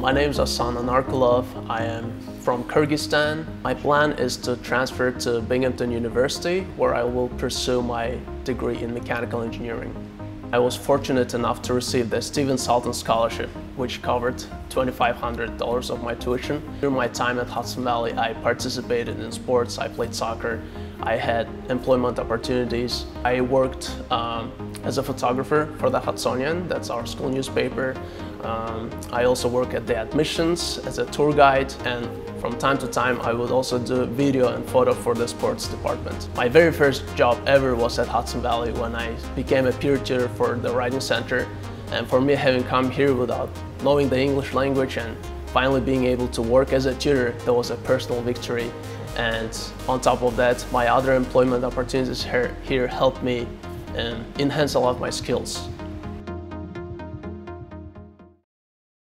My name is Asan Anarkulov. I am from Kyrgyzstan. My plan is to transfer to Binghamton University, where I will pursue my degree in mechanical engineering. I was fortunate enough to receive the Stephen Sultan Scholarship, which covered $2,500 of my tuition. During my time at Hudson Valley, I participated in sports, I played soccer, I had employment opportunities. I worked as a photographer for the Hudsonian, that's our school newspaper. I also work at the admissions as a tour guide, and from time to time I would also do video and photo for the sports department. My very first job ever was at Hudson Valley when I became a peer tutor for the writing center, and for me, having come here without knowing the English language and finally being able to work as a tutor, that was a personal victory. And on top of that, my other employment opportunities here helped me and enhance a lot of my skills.